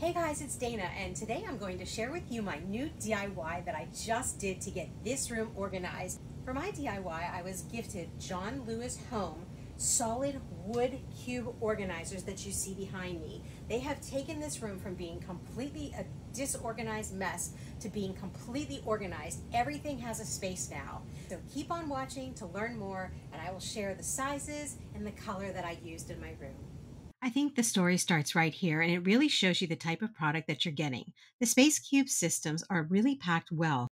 Hey guys, it's Dana, and today I'm going to share with you my new DIY that I just did to get this room organized. For my DIY, I was gifted John Louis Home solid wood cube organizers that you see behind me. They have taken this room from being completely a disorganized mess to being completely organized. Everything has a space now. So keep on watching to learn more, and I will share the sizes and the color that I used in my room. I think the story starts right here, and it really shows you the type of product that you're getting. The Space Cube systems are really packed well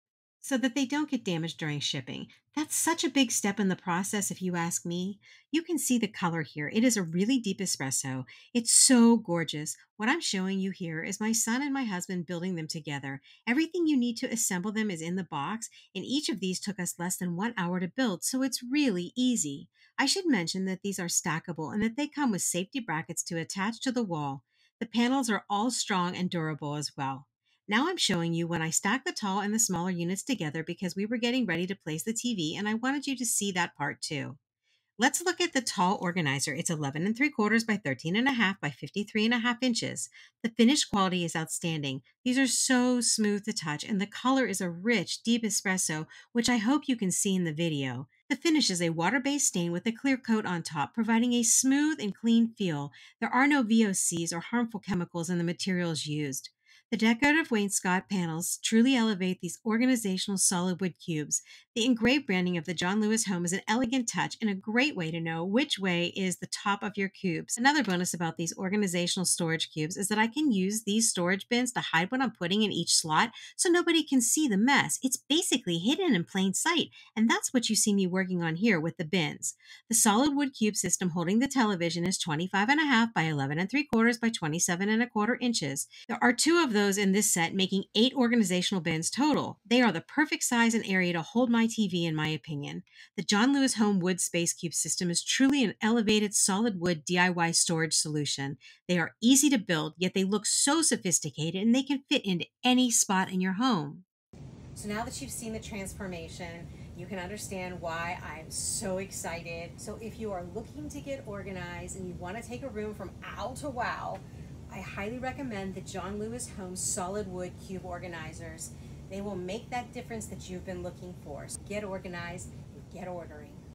so that they don't get damaged during shipping. That's such a big step in the process, if you ask me. You can see the color here. It is a really deep espresso. It's so gorgeous. What I'm showing you here is my son and my husband building them together. Everything you need to assemble them is in the box, and each of these took us less than 1 hour to build, so it's really easy. I should mention that these are stackable and that they come with safety brackets to attach to the wall. The panels are all strong and durable as well. Now I'm showing you when I stacked the tall and the smaller units together because we were getting ready to place the TV and I wanted you to see that part too. Let's look at the tall organizer. It's 11 3/4 by 13 1/2 by 53 1/2 inches. The finish quality is outstanding. These are so smooth to touch, and the color is a rich, deep espresso, which I hope you can see in the video. The finish is a water-based stain with a clear coat on top, providing a smooth and clean feel. There are no VOCs or harmful chemicals in the materials used. The decorative wainscot panels truly elevate these organizational solid wood cubes. The engraved branding of the John Louis Home is an elegant touch and a great way to know which way is the top of your cubes. Another bonus about these organizational storage cubes is that I can use these storage bins to hide what I'm putting in each slot so nobody can see the mess. It's basically hidden in plain sight, and that's what you see me working on here with the bins. The solid wood cube system holding the television is 25 1/2 by 11 3/4 by 27 1/4 inches. There are two of those in this set, making 8 organizational bins total. They are the perfect size and area to hold my TV, in my opinion. The John Louis Home Wood Space Cube system is truly an elevated solid wood DIY storage solution. They are easy to build, yet they look so sophisticated, and they can fit into any spot in your home. So now that you've seen the transformation, you can understand why I'm so excited. So if you are looking to get organized and you want to take a room from ow to wow, I highly recommend the John Louis Home solid wood cube organizers. They will make that difference that you've been looking for. So get organized and get ordering.